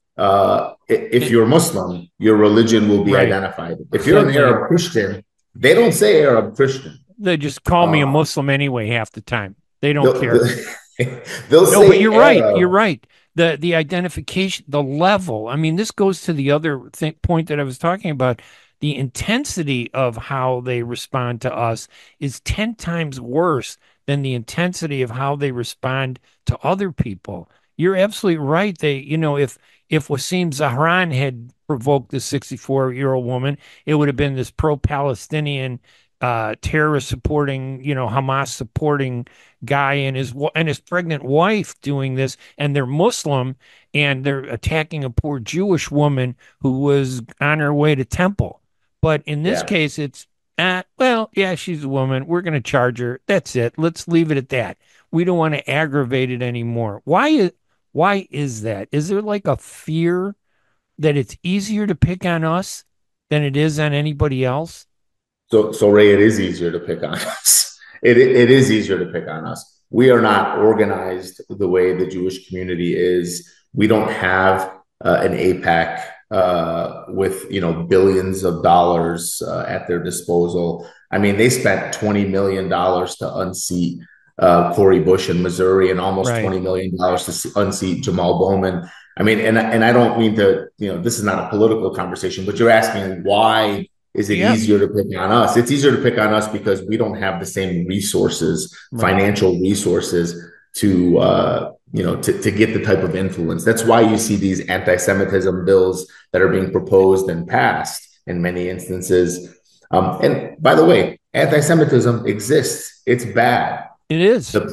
if you're Muslim, your religion will be identified. If you're an Arab Christian, they don't say Arab Christian. They just call me a Muslim anyway half the time. They don't care. They'll say but you're right. You're right. The identification, the level. I mean, this goes to the other point that I was talking about. The intensity of how they respond to us is 10 times worse than the intensity of how they respond to other people. You're absolutely right. They, if Wasim Zahran had provoked this 64-year-old woman, it would have been this pro-Palestinian terrorist supporting, Hamas supporting guy and his pregnant wife doing this, and they're Muslim, and they're attacking a poor Jewish woman who was on her way to temple. But in this case, it's, she's a woman. We're going to charge her. That's it. Let's leave it at that. We don't want to aggravate it anymore. Why is that? Is there like a fear that it's easier to pick on us than it is on anybody else? So Ray, it is easier to pick on us. It is easier to pick on us. We are not organized the way the Jewish community is. We don't have an AIPAC with billions of dollars at their disposal. I mean, they spent $20 million to unseat Cori Bush in Missouri, and almost $20 million to unseat Jamal Bowman. I mean, and I don't mean to, this is not a political conversation, but you're asking why. Is it easier to pick on us? It's easier to pick on us because we don't have the same resources, financial resources, to get the type of influence. That's why you see these anti-Semitism bills that are being proposed and passed in many instances. And by the way, Anti-Semitism exists. It's bad. It is. The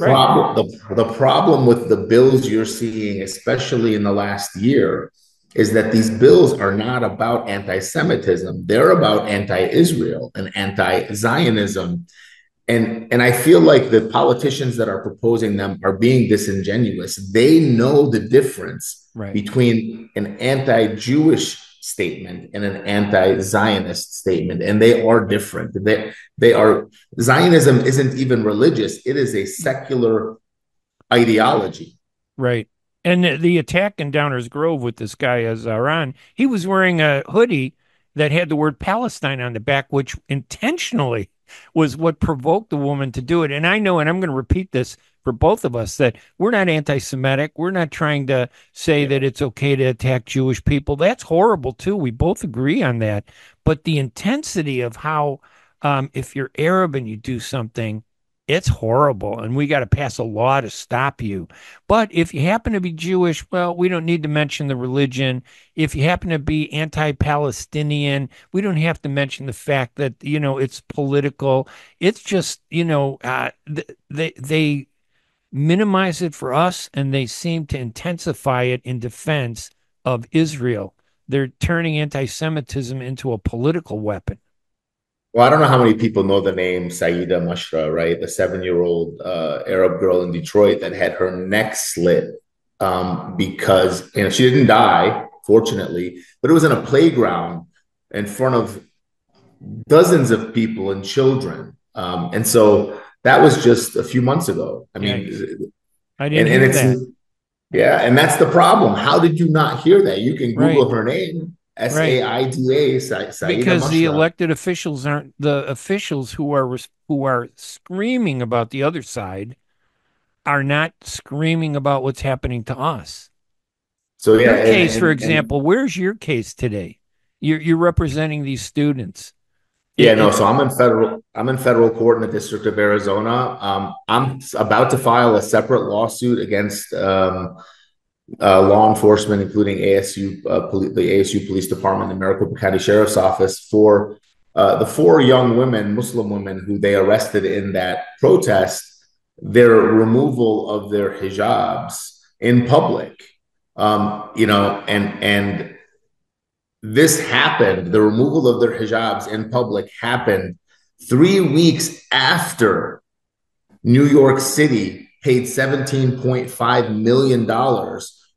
problem with the bills you're seeing, especially in the last year, is that these bills are not about anti-Semitism. They're about anti-Israel and anti-Zionism. And I feel like the politicians that are proposing them are being disingenuous. They know the difference between an anti-Jewish statement and an anti-Zionist statement, and they are different. They are Zionism isn't even religious; it is a secular ideology. Right, and the attack in Downers Grove with this guy Zahran, he was wearing a hoodie that had the word Palestine on the back, which intentionally was what provoked the woman to do it. And I know, and I'm going to repeat this for both of us, that we're not anti-Semitic. We're not trying to say that it's okay to attack Jewish people. That's horrible, too. We both agree on that. But the intensity of how if you're Arab and you do something, it's horrible. And we got to pass a law to stop you. But if you happen to be Jewish, well, we don't need to mention the religion. If you happen to be anti-Palestinian, we don't have to mention the fact that, you know, it's political. It's just, you know, they minimize it for us, and they seem to intensify it in defense of Israel. They're turning anti-Semitism into a political weapon. Well, I don't know how many people know the name Saida Mashra, right? The 7-year-old Arab girl in Detroit that had her neck slit because, you know, she didn't die, fortunately, but it was in a playground in front of dozens of people and children. And so that was just a few months ago. I mean, I didn't hear that. Yeah, and that's the problem. How did you not hear that? You can Google her name, S-A-I-D-A, Saida because Mashra. The elected officials aren't the officials who are screaming about the other side are not screaming about what's happening to us. So yeah, your case, for example, where's your case today? You're representing these students. Yeah, no, so I'm in federal court in the District of Arizona. I'm about to file a separate lawsuit against law enforcement, including ASU, the ASU Police Department, the Maricopa County Sheriff's Office, for the four young women, Muslim women, who they arrested in that protest, their removal of their hijabs in public, you know, and this happened, the removal of their hijabs in public happened 3 weeks after New York City paid $17.5 million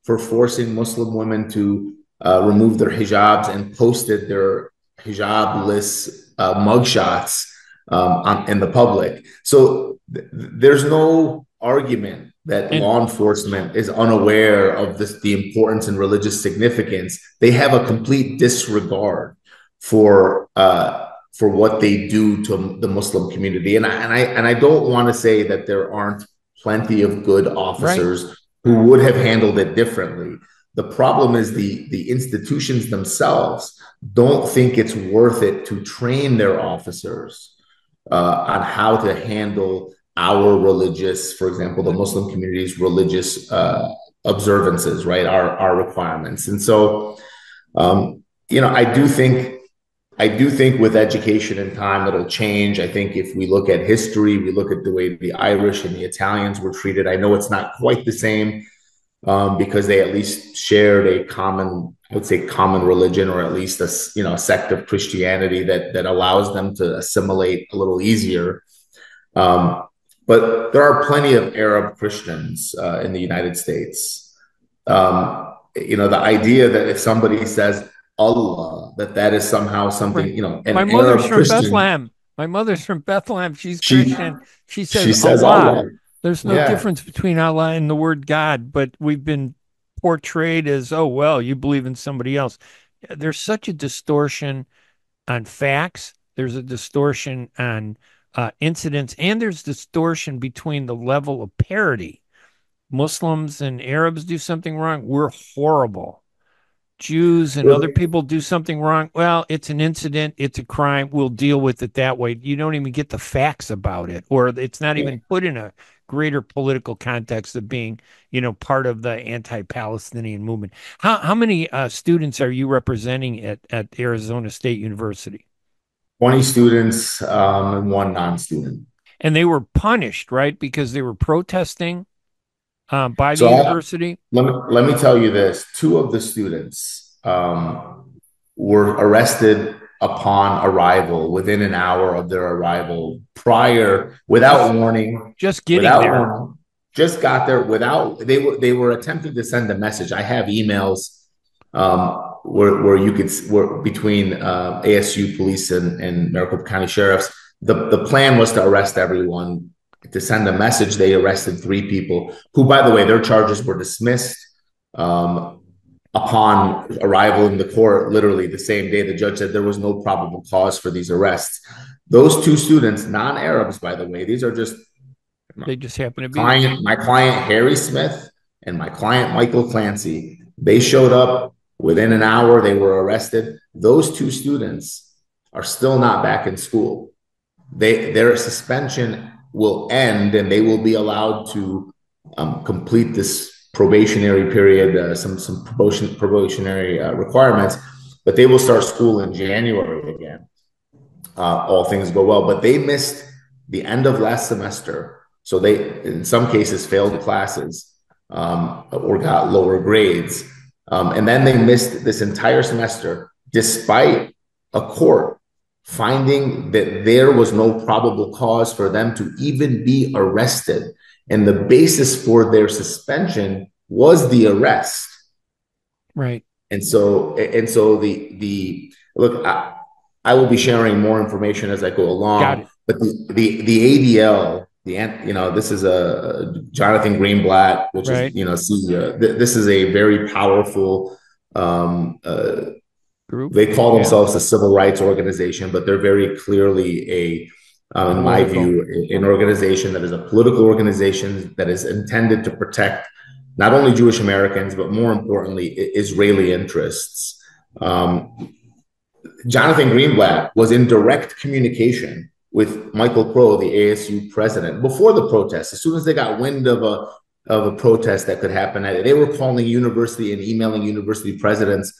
for forcing Muslim women to remove their hijabs and posted their hijabless mugshots in the public. So there's no argument that law enforcement is unaware of this, the importance and religious significance. They have a complete disregard for what they do to the Muslim community. And I don't want to say that there aren't plenty of good officers who would have handled it differently. The problem is the institutions themselves don't think it's worth it to train their officers on how to handle our religious, for example, the Muslim community's religious observances, right? Our requirements. And so, you know, I do think with education and time, it'll change. I think if we look at history, we look at the way the Irish and the Italians were treated. I know it's not quite the same because they at least shared a common, I would say common religion, or at least a, you know, a sect of Christianity that allows them to assimilate a little easier. But there are plenty of Arab Christians in the United States. You know, the idea that if somebody says Allah, that is somehow something, you know. My mother's Arab from Christian, Bethlehem. My mother's from Bethlehem. She's Christian. She says Allah. There's no difference between Allah and the word God, but we've been portrayed as, oh, well, you believe in somebody else. There's such a distortion on facts. There's a distortion on incidents, and there's distortion between the level of parity. Muslims and Arabs do something wrong, we're horrible. Jews and other people do something wrong, well, it's an incident, it's a crime, we'll deal with it that way. You don't even get the facts about it, or it's not even put in a greater political context of being, you know, part of the anti-Palestinian movement. How many students are you representing at Arizona State University? 20 students and one non-student. And they were punished, right? Because they were protesting by the university? Let me tell you this. Two of the students were arrested upon arrival, within an hour of their arrival, prior, without warning. Just getting there. Warning, just got there without, they were attempting to send a message. I have emails where between ASU police and Maricopa County sheriffs. The plan was to arrest everyone, to send a message. They arrested three people who, by the way, their charges were dismissed upon arrival in the court. Literally the same day, the judge said there was no probable cause for these arrests. Those two students, non-Arabs, by the way, these are just, they just happen to be my client, Harry Smith, and my client, Michael Clancy. They showed up within an hour. They were arrested. Those two students are still not back in school. Their suspension will end, and they will be allowed to complete this probationary period, some probationary requirements, but they will start school in January again, all things go well. But they missed the end of last semester, so they, in some cases, failed classes or got lower grades, and then they missed this entire semester despite a court finding that there was no probable cause for them to even be arrested. And the basis for their suspension was the arrest. Right. And so the look, I will be sharing more information as I go along. Got it. But the ADL, this is a Jonathan Greenblatt, which right. is, this is a very powerful group. They call themselves a civil rights organization, but they're very clearly in my view, an organization that is a political organization that is intended to protect not only Jewish Americans, but more importantly, Israeli interests. Jonathan Greenblatt was in direct communication with Michael Crow, the ASU president, before the protest. As soon as they got wind of a protest that could happen, they were calling university and emailing university presidents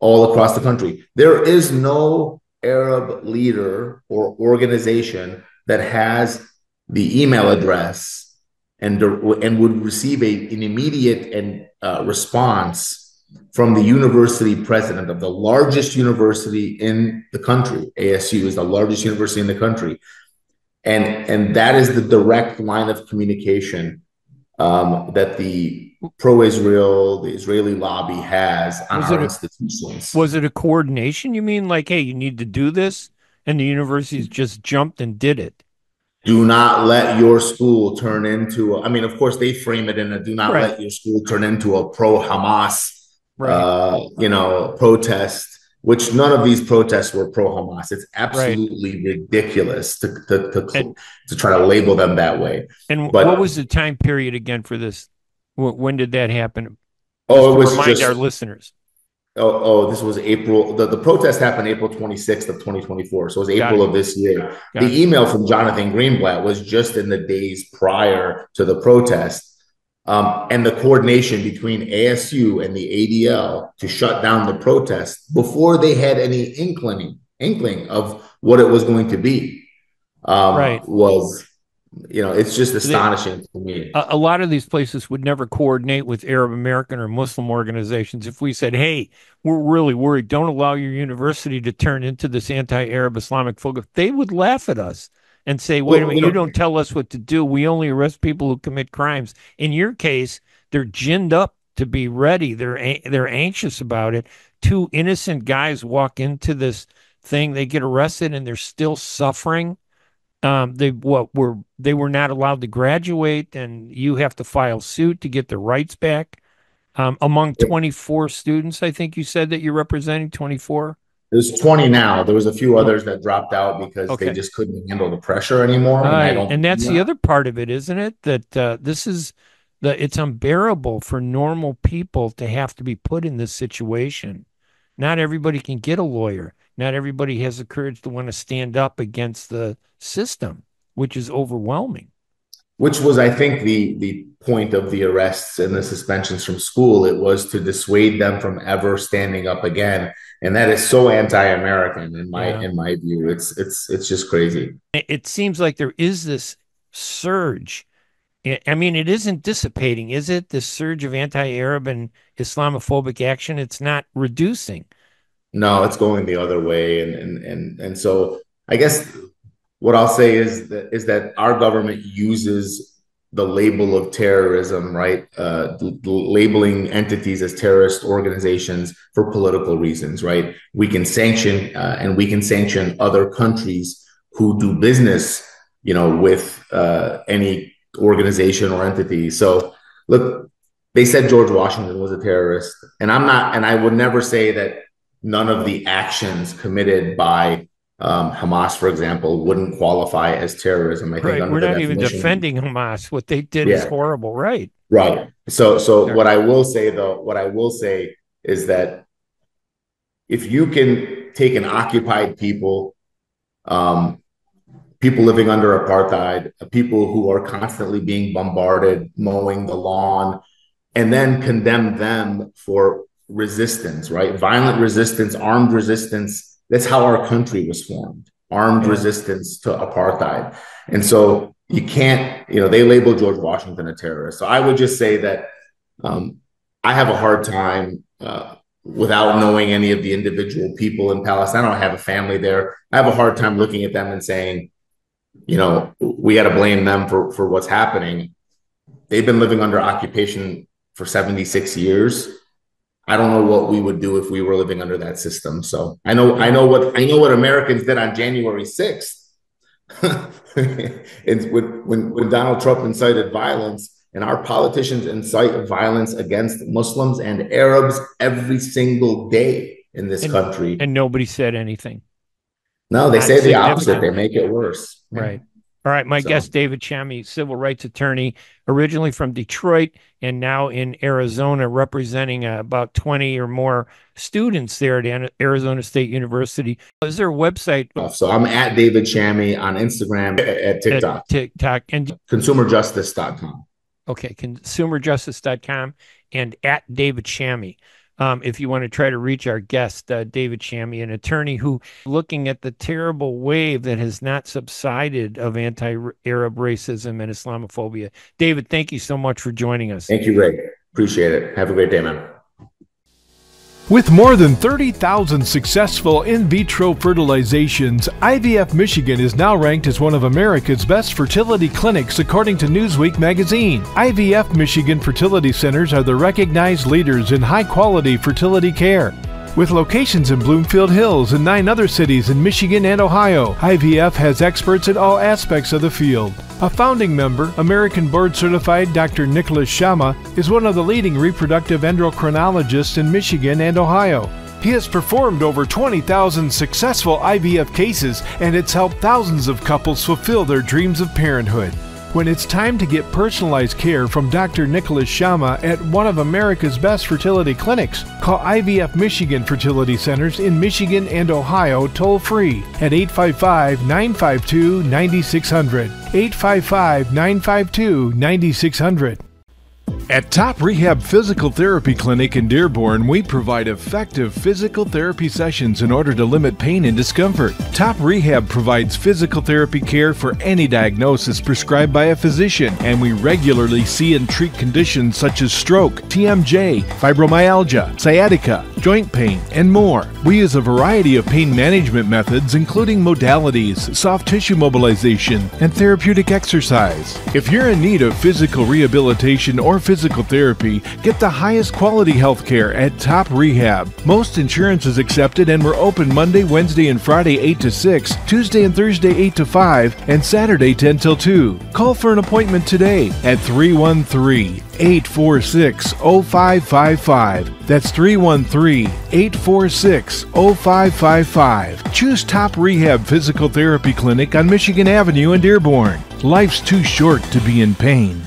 all across the country. There is no Arab leader or organization that has the email address and would receive an immediate response from the university president of the largest university in the country. ASU is the largest university in the country. And that is the direct line of communication that the pro-Israel, the Israeli lobby has on our institutions. Was it a coordination? You mean like, hey, you need to do this? And the universities just jumped and did it. Do not let your school turn into, of course they frame it in a do not right. let your school turn into a pro-Hamas, right. Protest, which none of these protests were pro-Hamas. It's absolutely right. ridiculous to try to label them that way. And but, what was the time period again for this? When did that happen? It was remind our listeners. This was April. The protest happened April 26th of 2024. So it was April of this year. The email from Jonathan Greenblatt was just in the days prior to the protest. And the coordination between ASU and the ADL to shut down the protest before they had any inkling of what it was going to be was... it's just astonishing to me. A lot of these places would never coordinate with Arab American or Muslim organizations. If we said, hey, we're really worried, don't allow your university to turn into this anti-Arab Islamic folk, they would laugh at us and say, wait a minute, you don't tell us what to do. We only arrest people who commit crimes. In your case, they're ginned up to be ready. They're anxious about it. Two innocent guys walk into this thing, they get arrested, and they're still suffering. They were not allowed to graduate, and you have to file suit to get their rights back. Among 24 students, I think you said that you're representing 24. There's 20 now. There was a few others that dropped out because they just couldn't handle the pressure anymore. And that's the other part of it, isn't it? That it's unbearable for normal people to have to be put in this situation. Not everybody can get a lawyer. Not everybody has the courage to want to stand up against the system, which is overwhelming. which was, I think, the point of the arrests and the suspensions from school. It was to dissuade them from ever standing up again. And that is so anti-American in my view. It's just crazy. It seems like there is this surge. I mean, it isn't dissipating, is it? This surge of anti-Arab and Islamophobic action, it's not reducing. No, it's going the other way. And so I guess what I'll say is that our government uses the label of terrorism, right? Labeling entities as terrorist organizations for political reasons, right? We can sanction and other countries who do business, with any organization or entity. So look, they said George Washington was a terrorist, and I would never say that none of the actions committed by Hamas, for example, wouldn't qualify as terrorism. I think right. We're not even defending Hamas. What they did is horrible, right? Right. So what I will say is that if you can take an occupied people, people living under apartheid, people who are constantly being bombarded, mowing the lawn, and then condemn them for resistance, right? Violent resistance, armed resistance. That's how our country was formed, armed resistance to apartheid. And so you can't, they labeled George Washington a terrorist. So I would just say that I have a hard time without knowing any of the individual people in Palestine. I don't have a family there. I have a hard time looking at them and saying, we got to blame them for what's happening. They've been living under occupation for 76 years. I don't know what we would do if we were living under that system. So I know what Americans did on January 6th. when Donald Trump incited violence, and our politicians incite violence against Muslims and Arabs every single day in this country. And nobody said anything. No, they say the opposite. They make it worse. Right. All right, my guest, David Chami, civil rights attorney, originally from Detroit and now in Arizona, representing about 20 or more students there at Arizona State University. Is there a website? So I'm at David Chami on Instagram, at TikTok. And consumerjustice.com. Okay, consumerjustice.com and at David Chami. If you want to try to reach our guest, David Chami, an attorney who, looking at the terrible wave that has not subsided of anti-Arab racism and Islamophobia. David, thank you so much for joining us. Thank you, Ray. Appreciate it. Have a great day, man. With more than 30,000 successful in vitro fertilizations, IVF Michigan is now ranked as one of America's best fertility clinics according to Newsweek magazine. IVF Michigan fertility centers are the recognized leaders in high-quality fertility care. With locations in Bloomfield Hills and 9 other cities in Michigan and Ohio, IVF has experts in all aspects of the field. A founding member, American board-certified Dr. Nicholas Shama, is one of the leading reproductive endocrinologists in Michigan and Ohio. He has performed over 20,000 successful IVF cases, and it's helped thousands of couples fulfill their dreams of parenthood. When it's time to get personalized care from Dr. Nicholas Shama at one of America's best fertility clinics, call IVF Michigan Fertility Centers in Michigan and Ohio toll-free at 855-952-9600, 855-952-9600. At Top Rehab Physical Therapy Clinic in Dearborn, we provide effective physical therapy sessions in order to limit pain and discomfort. Top Rehab provides physical therapy care for any diagnosis prescribed by a physician, and we regularly see and treat conditions such as stroke, TMJ, fibromyalgia, sciatica, joint pain, and more. We use a variety of pain management methods, including modalities, soft tissue mobilization, and therapeutic exercise. If you're in need of physical rehabilitation or physical therapy, get the highest quality health care at Top Rehab. Most insurance is accepted, and we're open Monday, Wednesday, and Friday 8 to 6, Tuesday and Thursday 8 to 5, and Saturday 10 till 2. Call for an appointment today at 313-846-0555. That's 313-846-0555. Choose Top Rehab Physical Therapy Clinic on Michigan Avenue in Dearborn. Life's too short to be in pain.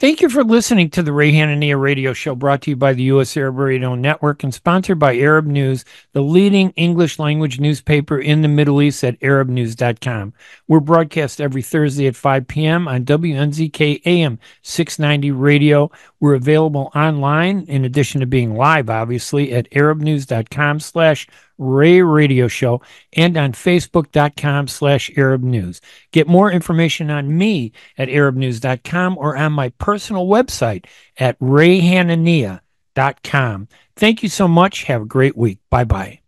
Thank you for listening to the Ray Hanania Radio Show, brought to you by the U.S. Arab Radio Network and sponsored by Arab News, the leading English-language newspaper in the Middle East at arabnews.com. We're broadcast every Thursday at 5 p.m. on WNZK AM 690 Radio. We're available online, in addition to being live, obviously, at arabnews.com/Ray Radio Show and on facebook.com/Arab News. Get more information on me at arabnews.com or on my personal website at rayhanania.com. Thank you so much. Have a great week. Bye-bye.